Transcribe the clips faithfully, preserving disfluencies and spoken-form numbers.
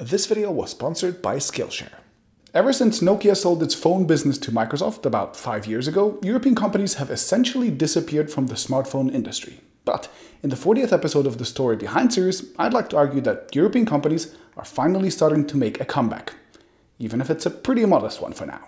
This video was sponsored by Skillshare. Ever since Nokia sold its phone business to Microsoft about five years ago, European companies have essentially disappeared from the smartphone industry. But in the fortieth episode of the Story Behind series, I'd like to argue that European companies are finally starting to make a comeback, even if it's a pretty modest one for now.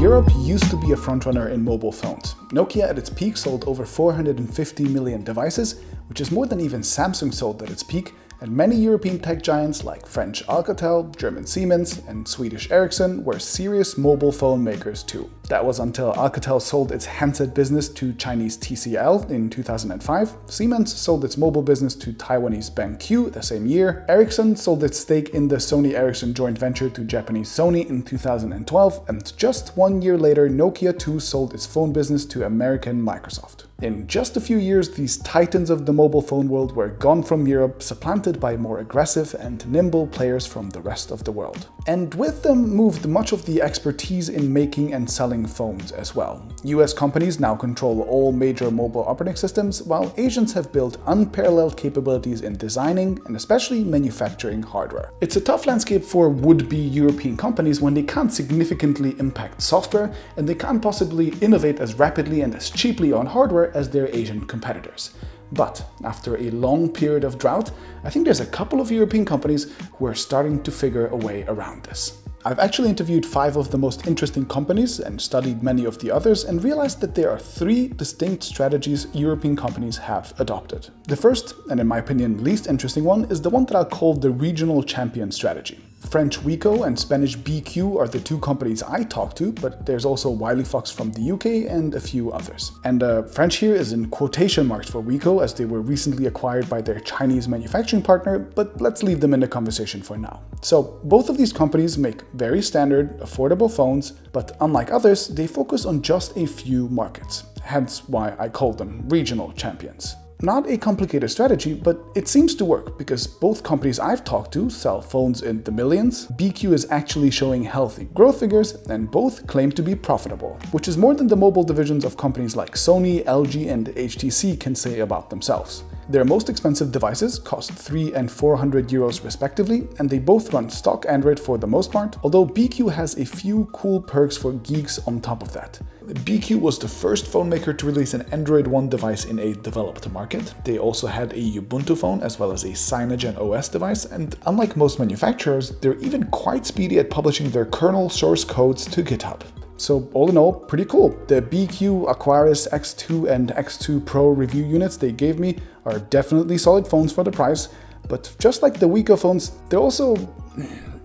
Europe used to be a frontrunner in mobile phones. Nokia at its peak sold over four hundred fifty million devices, which is more than even Samsung sold at its peak, and many European tech giants like French Alcatel, German Siemens, and Swedish Ericsson were serious mobile phone makers too. That was until Alcatel sold its handset business to Chinese T C L in two thousand five, Siemens sold its mobile business to Taiwanese BenQ the same year, Ericsson sold its stake in the Sony Ericsson joint venture to Japanese Sony in two thousand twelve, and just one year later Nokia too sold its phone business to American Microsoft. In just a few years, these titans of the mobile phone world were gone from Europe, supplanted by more aggressive and nimble players from the rest of the world. And with them moved much of the expertise in making and selling phones as well. U S companies now control all major mobile operating systems, while Asians have built unparalleled capabilities in designing and especially manufacturing hardware. It's a tough landscape for would-be European companies when they can't significantly impact software, and they can't possibly innovate as rapidly and as cheaply on hardware as their Asian competitors. But after a long period of drought, I think there's a couple of European companies who are starting to figure a way around this. I've actually interviewed five of the most interesting companies and studied many of the others and realized that there are three distinct strategies European companies have adopted. The first, and in my opinion least interesting one, is the one that I'll call the regional champion strategy. French Wiko and Spanish B Q are the two companies I talked to, but there's also Wileyfox from the U K and a few others. And uh, French here is in quotation marks for Wiko, as they were recently acquired by their Chinese manufacturing partner, but let's leave them in the conversation for now. So both of these companies make very standard, affordable phones, but unlike others, they focus on just a few markets, hence why I call them regional champions. Not a complicated strategy, but it seems to work because both companies I've talked to sell phones in the millions, B Q is actually showing healthy growth figures, and both claim to be profitable, which is more than the mobile divisions of companies like Sony, L G, and H T C can say about themselves. Their most expensive devices cost three hundred and four hundred euros respectively, and they both run stock Android for the most part, although B Q has a few cool perks for geeks on top of that. B Q was the first phone maker to release an Android One device in a developed market. They also had a Ubuntu phone as well as a Cyanogen O S device, and unlike most manufacturers, they're even quite speedy at publishing their kernel source codes to GitHub. So all in all, pretty cool. The B Q Aquaris X two and X two Pro review units they gave me are definitely solid phones for the price, but just like the Wiko phones, they're also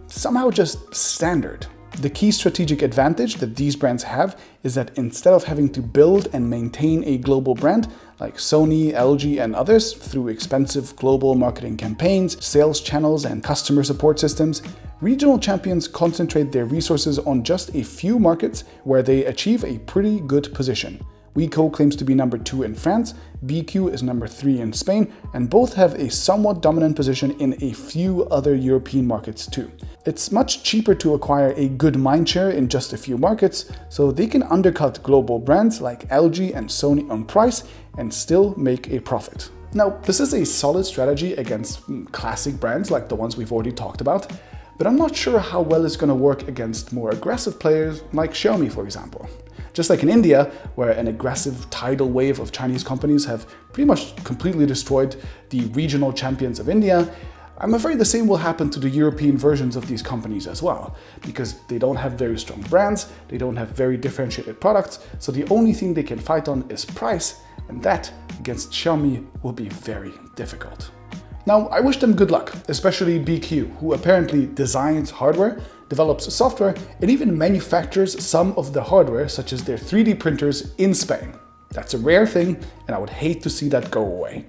somehow just standard. The key strategic advantage that these brands have is that instead of having to build and maintain a global brand, like Sony, L G, and others, through expensive global marketing campaigns, sales channels, and customer support systems, regional champions concentrate their resources on just a few markets where they achieve a pretty good position. Wiko claims to be number two in France, B Q is number three in Spain, and both have a somewhat dominant position in a few other European markets too. It's much cheaper to acquire a good mindshare in just a few markets, so they can undercut global brands like L G and Sony on price and still make a profit. Now, this is a solid strategy against classic brands like the ones we've already talked about, but I'm not sure how well it's going to work against more aggressive players like Xiaomi, for example. Just like in India, where an aggressive tidal wave of Chinese companies have pretty much completely destroyed the regional champions of India, I'm afraid the same will happen to the European versions of these companies as well, because they don't have very strong brands, they don't have very differentiated products, so the only thing they can fight on is price, and that against Xiaomi will be very difficult. Now, I wish them good luck, especially B Q, who apparently designs hardware, develops software, and even manufactures some of the hardware, such as their three D printers, in Spain. That's a rare thing, and I would hate to see that go away.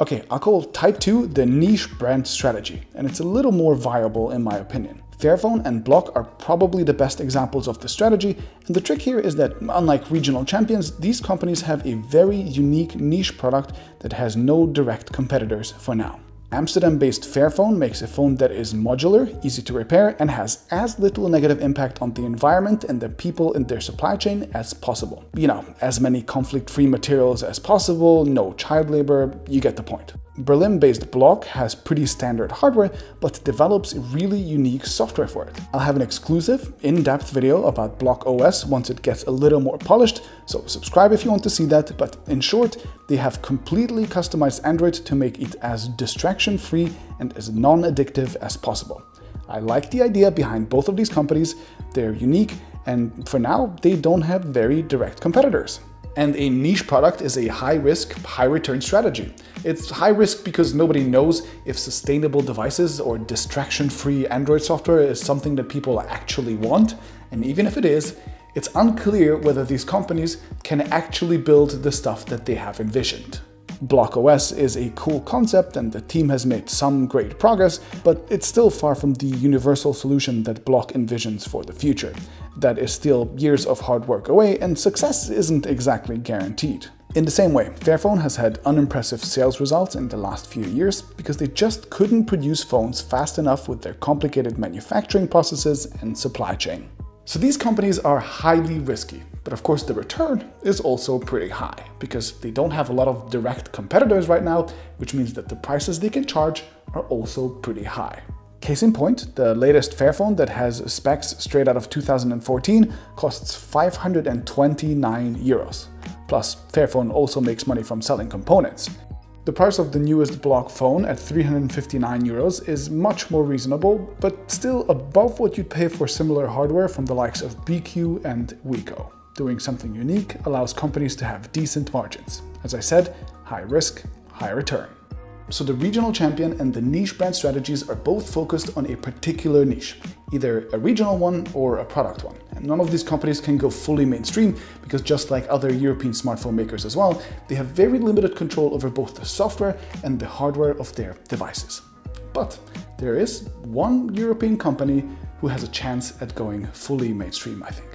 Okay, I'll call type two the niche brand strategy, and it's a little more viable in my opinion. Fairphone and Blloc are probably the best examples of the strategy, and the trick here is that, unlike regional champions, these companies have a very unique niche product that has no direct competitors for now. Amsterdam-based Fairphone makes a phone that is modular, easy to repair, and has as little negative impact on the environment and the people in their supply chain as possible. You know, as many conflict-free materials as possible, no child labor, you get the point. Berlin-based Blloc has pretty standard hardware, but develops really unique software for it. I'll have an exclusive, in-depth video about Blloc O S once it gets a little more polished, so subscribe if you want to see that, but in short, they have completely customized Android to make it as distraction-free and as non-addictive as possible. I like the idea behind both of these companies, they're unique, and for now, they don't have very direct competitors. And a niche product is a high-risk, high-return strategy. It's high-risk because nobody knows if sustainable devices or distraction-free Android software is something that people actually want, and even if it is, it's unclear whether these companies can actually build the stuff that they have envisioned. Blloc O S is a cool concept and the team has made some great progress, but it's still far from the universal solution that Blloc envisions for the future. That is still years of hard work away and success isn't exactly guaranteed. In the same way, Fairphone has had unimpressive sales results in the last few years because they just couldn't produce phones fast enough with their complicated manufacturing processes and supply chain. So these companies are highly risky, but of course the return is also pretty high because they don't have a lot of direct competitors right now, which means that the prices they can charge are also pretty high. Case in point, the latest Fairphone that has specs straight out of two thousand fourteen costs five hundred twenty-nine euros. Plus, Fairphone also makes money from selling components. The price of the newest Blloc phone at three hundred fifty-nine euros is much more reasonable, but still above what you'd pay for similar hardware from the likes of B Q and Wiko. Doing something unique allows companies to have decent margins. As I said, high risk, high return. So the regional champion and the niche brand strategies are both focused on a particular niche, either a regional one or a product one. And none of these companies can go fully mainstream because just like other European smartphone makers as well, they have very limited control over both the software and the hardware of their devices. But there is one European company who has a chance at going fully mainstream, I think.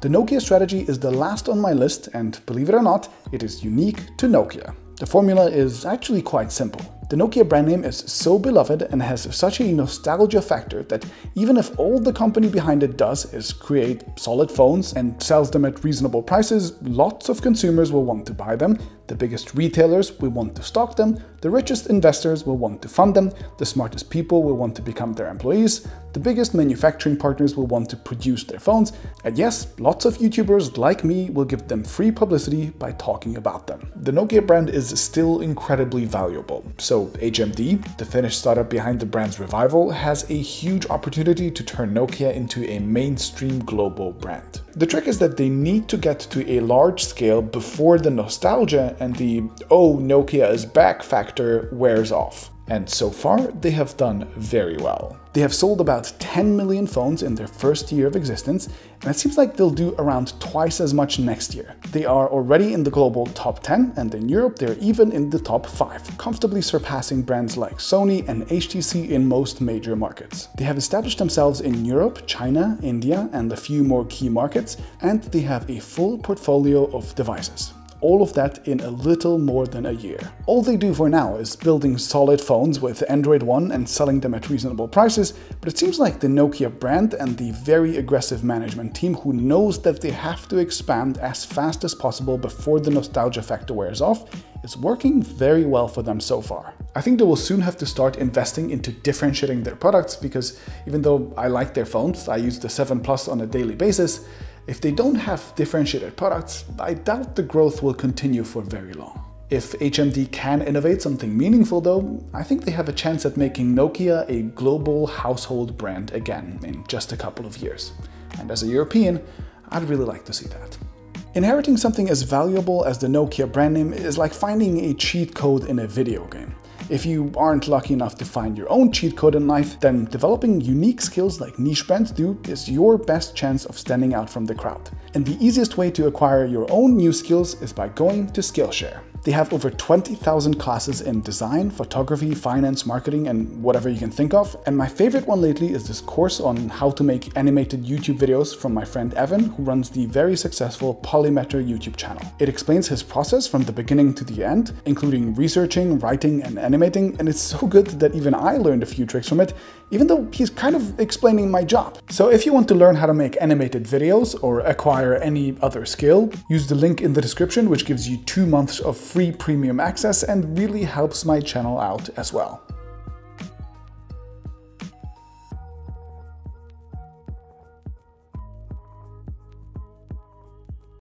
The Nokia strategy is the last on my list and believe it or not, it is unique to Nokia. The formula is actually quite simple. The Nokia brand name is so beloved and has such a nostalgia factor that even if all the company behind it does is create solid phones and sells them at reasonable prices, lots of consumers will want to buy them, the biggest retailers will want to stock them, the richest investors will want to fund them, the smartest people will want to become their employees, the biggest manufacturing partners will want to produce their phones, and yes, lots of YouTubers like me will give them free publicity by talking about them. The Nokia brand is still incredibly valuable. So H M D, the Finnish startup behind the brand's revival, has a huge opportunity to turn Nokia into a mainstream global brand. The trick is that they need to get to a large scale before the nostalgia and the "oh, Nokia is back" factor wears off. And so far, they have done very well. They have sold about ten million phones in their first year of existence, and it seems like they'll do around twice as much next year. They are already in the global top ten, and in Europe they're even in the top five, comfortably surpassing brands like Sony and H T C in most major markets. They have established themselves in Europe, China, India, and a few more key markets, and they have a full portfolio of devices. All of that in a little more than a year. All they do for now is building solid phones with Android One and selling them at reasonable prices, but it seems like the Nokia brand and the very aggressive management team who knows that they have to expand as fast as possible before the nostalgia factor wears off is working very well for them so far. I think they will soon have to start investing into differentiating their products because even though I like their phones, I use the seven Plus on a daily basis, if they don't have differentiated products, I doubt the growth will continue for very long. If H M D can innovate something meaningful though, I think they have a chance at making Nokia a global household brand again in just a couple of years. And as a European, I'd really like to see that. Inheriting something as valuable as the Nokia brand name is like finding a cheat code in a video game. If you aren't lucky enough to find your own cheat code in life, then developing unique skills like niche brands do is your best chance of standing out from the crowd. And the easiest way to acquire your own new skills is by going to Skillshare. They have over twenty thousand classes in design, photography, finance, marketing, and whatever you can think of. And my favorite one lately is this course on how to make animated YouTube videos from my friend Evan, who runs the very successful PolyMatter YouTube channel. It explains his process from the beginning to the end, including researching, writing, and animating, and it's so good that even I learned a few tricks from it, even though he's kind of explaining my job. So if you want to learn how to make animated videos or acquire any other skill, use the link in the description, which gives you two months of free premium access and really helps my channel out as well.